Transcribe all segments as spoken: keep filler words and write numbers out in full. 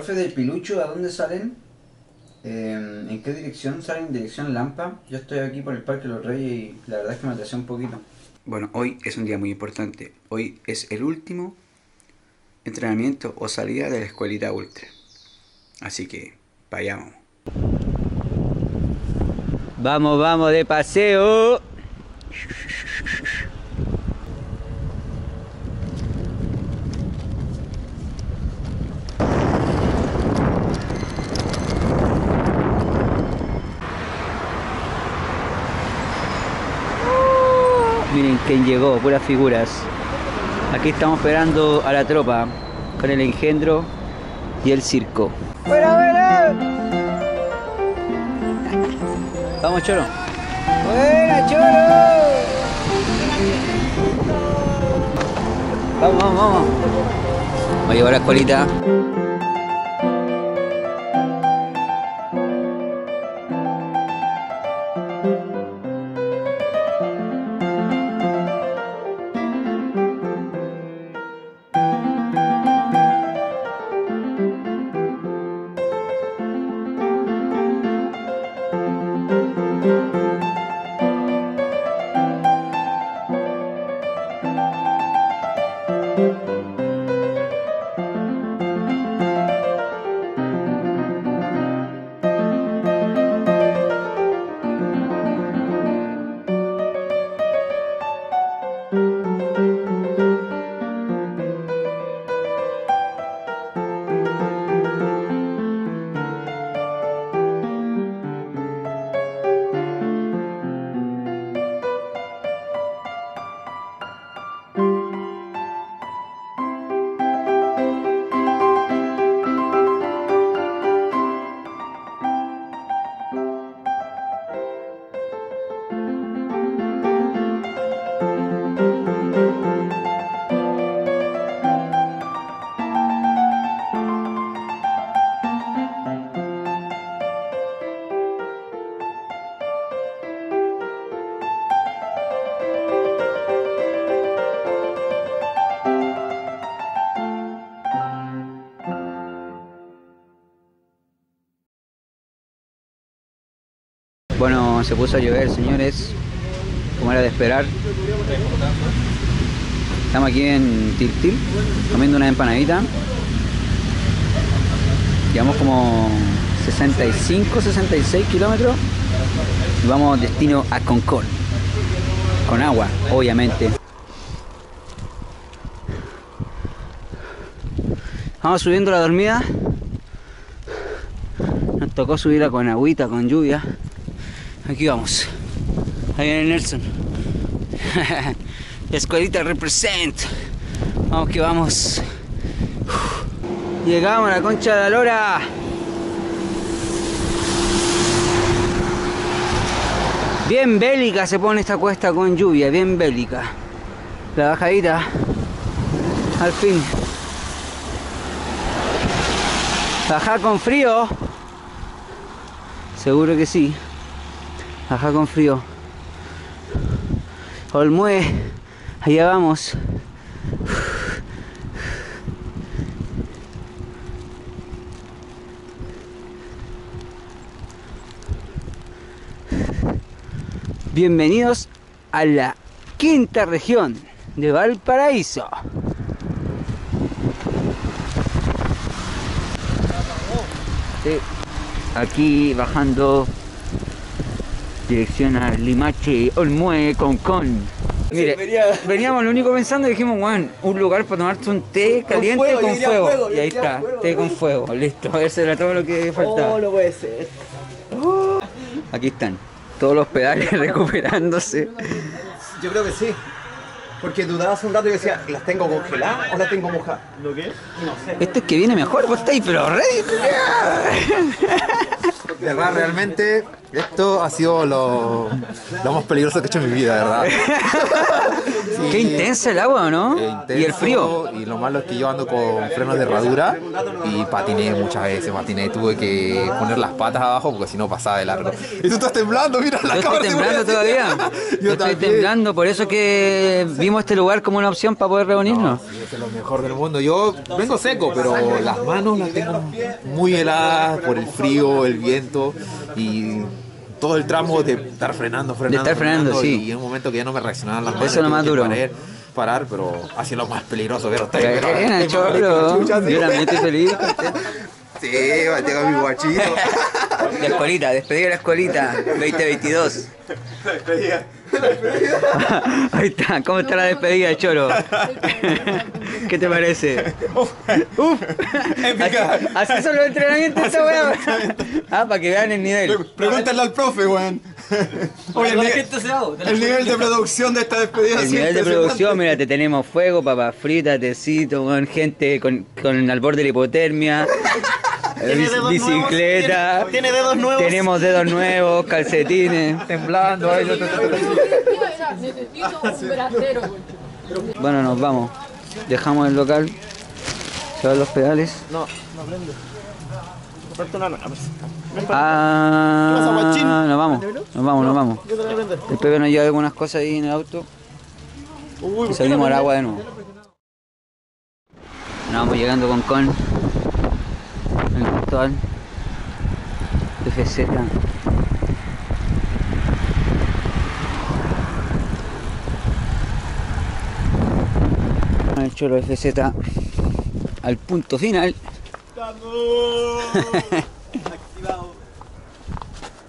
profe del Pilucho, ¿a dónde salen? Eh, ¿En qué dirección salen? ¿Dirección Lampa? Yo estoy aquí por el Parque de los Reyes y la verdad es que me atrasé un poquito. Bueno, hoy es un día muy importante. Hoy es el último entrenamiento o salida de la Escuelita Ultra. Así que, vayamos. Vamos, vamos de paseo. Miren quién llegó, puras figuras. Aquí estamos esperando a la tropa con el engendro y el circo. ¡Buena, buena! Vamos, Choro. ¡Buena, Choro! Vamos, vamos, vamos. Voy a llevar la escuelita. Bueno, se puso a llover, señores, como era de esperar. Estamos aquí en Tiltil, comiendo una empanadita. Llevamos como sesenta y cinco, sesenta y seis kilómetros y vamos destino a Concón, con agua, obviamente. Vamos subiendo la dormida. Nos tocó subirla con agüita, con lluvia. Aquí vamos. Ahí viene Nelson. La escuelita represent. Vamos que vamos. Uf. Llegamos a la Concha de la Lora. Bien bélica se pone esta cuesta con lluvia, bien bélica. La bajadita. Al fin. ¿Bajar con frío? Seguro que sí. Ajá, con frío. Olmué, allá vamos. Bienvenidos a la quinta región de Valparaíso. Sí. Aquí bajando dirección a Limache, Olmué, Concón. Mire, sí, veníamos lo único pensando y dijimos, weón, un lugar para tomarte un té caliente con fuego. Con fuego. fuego y ahí está, fuego, té con fuego. Listo, eso era todo lo que faltaba. No, no puede ser. Oh. Aquí están, todos los pedales recuperándose. Yo creo que sí. Porque dudabas un rato y decías, ¿las tengo congeladas o las tengo mojadas? ¿Lo qué? No sé. Esto es que viene mejor, vos estáis, pero ready. De verdad, realmente, esto ha sido lo, lo más peligroso que he hecho en mi vida, de verdad. Sí. Qué intensa el agua, ¿no? Intenso, y el frío. Y lo malo es que yo ando con frenos de herradura y patiné muchas veces, patiné. Tuve que poner las patas abajo porque si no pasaba de largo. Y tú estás temblando, mira la cámara. Yo estoy temblando todavía. Yo estoy temblando, por eso que vimos este lugar como una opción para poder reunirnos. No, sí, es lo mejor del mundo. Yo vengo seco, pero las manos las tengo muy heladas por el frío, el viento y... todo el tramo de estar frenando, frenando, de estar frenando, frenando sí. Y en un momento que ya no me reaccionaban las manos. Eso es lo más duro. Parar, parar, pero ha sido lo más peligroso ver a ustedes. Bien, chorro. Yo también estoy feliz. Sí, tengo mi guachito. La escuelita, despedida de la escuelita, veinte veintidós. La despedida. La despedida. Ahí está, ¿cómo está la despedida, Choro? ¿Qué te parece? Uf, uf. Épica. Así, así son los entrenamientos, esa weá. Ah, para que vean el nivel. Pre Pregúntale al profe, weón. Oye, el, el, el nivel de producción de esta despedida. El nivel de producción, mira, te tenemos fuego, papas fritas, tecito, weón, gente con, con al borde de la hipotermia. ¿Tiene dedos bicicleta, nuevos? ¿Tiene, ¿Tiene dedos nuevos? Tenemos dedos nuevos, calcetines, temblando. Ay, no, no, no, no. Necesito un bracero. Bueno, nos vamos. Dejamos el local. Se van los pedales. No, no prendo. Me falta una nave. Ah, nos vamos, nos vamos, nos vamos. El Pepe nos lleva algunas cosas ahí en el auto. Y salimos al agua de nuevo. Nos vamos llegando con Con. El portal de G C N. El Choro de G C N al punto final. Activado.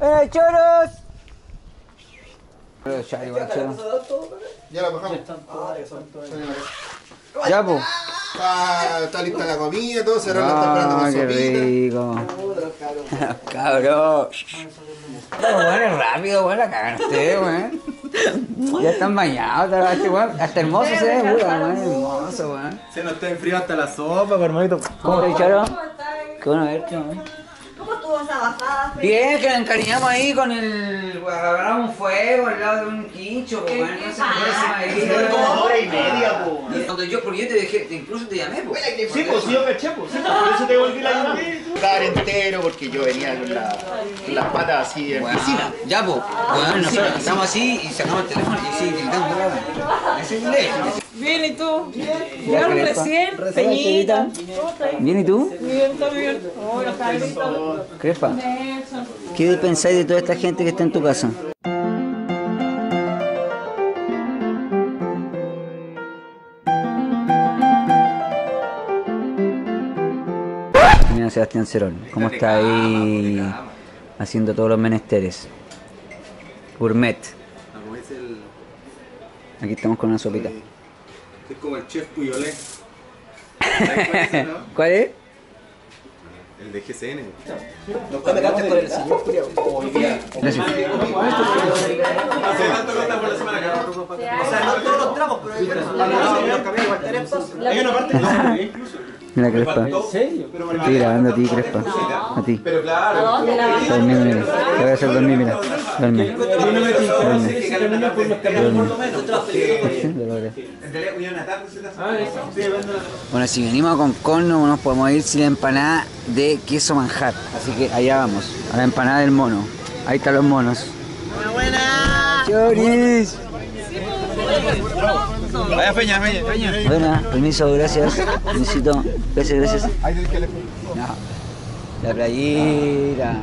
¡Eh, Choros! Ya, igual, Choro. Ya la bajamos. Ya, po. Ah, está lista la comida, todo cerró, no, la está esperando con sopita. Qué rico. Cabrón. Bueno, rápido, bueno, la cagaste, weón. Ya están bañados, weón. Hasta hermoso se ve, weón. Hermoso, weón. Se nos está enfriando hasta la sopa, hermanito. ¿Cómo te echaron? Qué bueno verte, weón. ¿Cómo estuvo esa bajada? Bien, que la encariñamos ahí con el... agarramos un fuego al lado de un quincho, po, weón. No se puede hacer como hora y media, po. Yo, porque yo te dejé, incluso te llamé, pues. Sí, pues sí, yo me eché, pues. Por eso te volví la llamada. Estar entero, porque yo venía con, la, con las patas así en bueno, piscina. Ya, pues. Bueno, nosotros estamos así y sacamos el teléfono y sí, gritamos. Ese es el ley. Bien, ¿y tú? Bien. Recién, peñita. Bien, ¿y tú? Bien, también. Hola, Carlos. Crepa. ¿Qué pensáis de toda esta gente que está en tu casa? Sebastián Cerón, ¿cómo está ahí haciendo todos los menesteres? Gourmet. Aquí estamos con una sopita. Es como el chef Puyolé. ¿Cuál es? El de G C N. No contaste con el señor Puyolé. Gracias. O sea, no todos los tramos, pero hay una parte que incluso. Mira, Crespa. Estoy grabando a ti, Crespa. A ti. Pero claro. Dormí, mira. Te voy a hacer dormir, mira. Dormí. Bueno, si venimos a Concón no nos podemos ir sin la empanada de queso manjar. Así que allá vamos. A la empanada del mono. Ahí están los monos. ¡Buena, buena! ¡Choris! Vaya Peña, Peña, Peña. Buena, permiso, gracias. Permisito, gracias, gracias. No. La playera.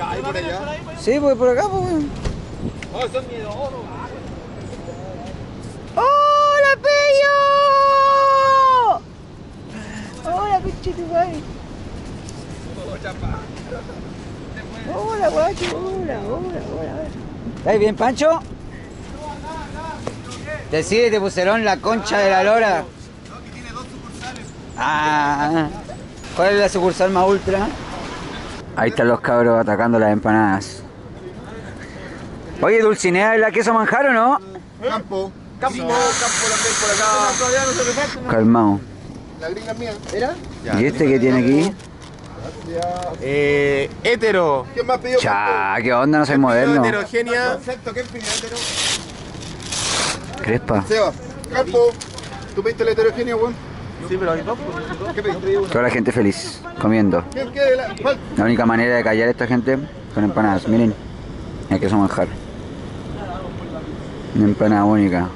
¿Hay por allá? Sí, porque por acá, pues. ¡Hola, Peño! ¡Hola, pinche tu madre! ¡Hola, guacho! ¡Hola, hola, hola! ¿Estás bien, Pancho? Decide, te pusieron la concha de la lora. No, que tiene dos sucursales. Ah, ¿cuál es la sucursal más ultra? Ahí están los cabros atacando las empanadas. Oye, Dulcinea, ¿es la queso manjar o no? Campo. Campo, sí. Campo la por acá. Calmao. La gringa mía. ¿Era? ¿Y este qué tiene aquí? Eh, hétero. ¿Quién más pidió? Cha, qué onda, no soy moderno. Heterogénea. ¿Qué pidió hétero? Crepa. Seba, Campo, ¿tú pediste el heterogéneo, weón? Sí, pero hay dos. ¿Qué pediste? Toda la gente feliz, comiendo. ¿Qué, qué, la... la única manera de callar a esta gente con empanadas, miren. Aquí son manjar. Una empanada única.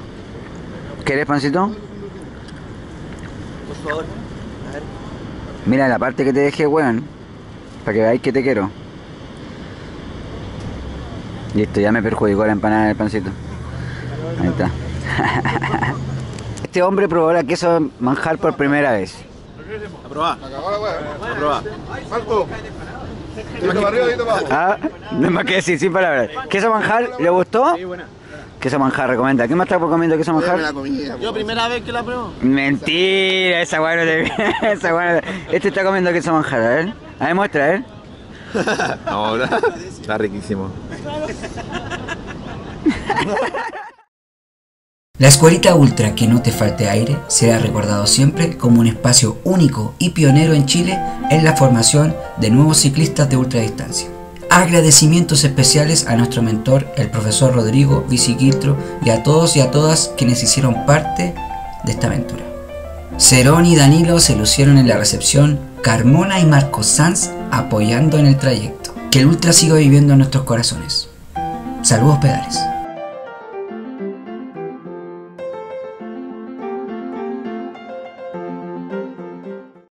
¿Querés pancito? Por favor. A ver. Mira la parte que te dejé, weón. Para que veáis que te quiero. Listo, ya me perjudicó la empanada del pancito. Ahí está. Este hombre probó la queso manjar por primera vez. A probar. A probar. Marco. Ah, no es más que decir, sin palabras. ¿Queso manjar le gustó? Sí, buena. Queso manjar recomienda. ¿Qué más está comiendo queso manjar? Yo primera vez que la pruebo. Mentira, esa guay no te viene. Esa guay no te... Este está comiendo queso manjar, a ver. A ver, muestra, a ver. No, está, está riquísimo. La Escuelita Ultra, que no te falte aire, será recordado siempre como un espacio único y pionero en Chile en la formación de nuevos ciclistas de ultradistancia. Agradecimientos especiales a nuestro mentor, el profesor Rodrigo Vici-Quiltro, y a todos y a todas quienes hicieron parte de esta aventura. Cerón y Danilo se lucieron en la recepción, Carmona y Marco Sanz apoyando en el trayecto. Que el Ultra siga viviendo en nuestros corazones. Saludos pedales.